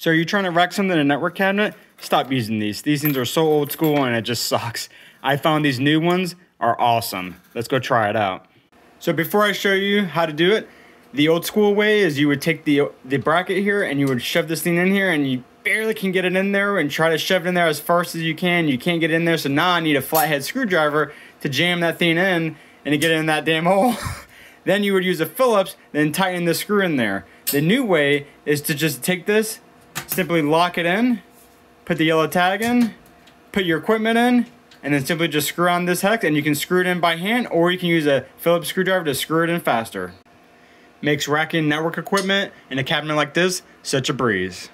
So are you trying to rack something in a network cabinet? Stop using these. These things are so old school and it just sucks. I found these new ones are awesome. Let's go try it out. So before I show you how to do it, the old school way is you would take the bracket here and you would shove this thing in here, and you barely can get it in there and try to shove it in there as fast as you can. You can't get it in there, so now I need a flathead screwdriver to jam that thing in and to get it in that damn hole. Then you would use a Phillips, then tighten the screw in there. The new way is to just take this, simply lock it in, put the yellow tag in, put your equipment in, and then simply just screw on this hex, and you can screw it in by hand, or you can use a Phillips screwdriver to screw it in faster. Makes racking network equipment in a cabinet like this such a breeze.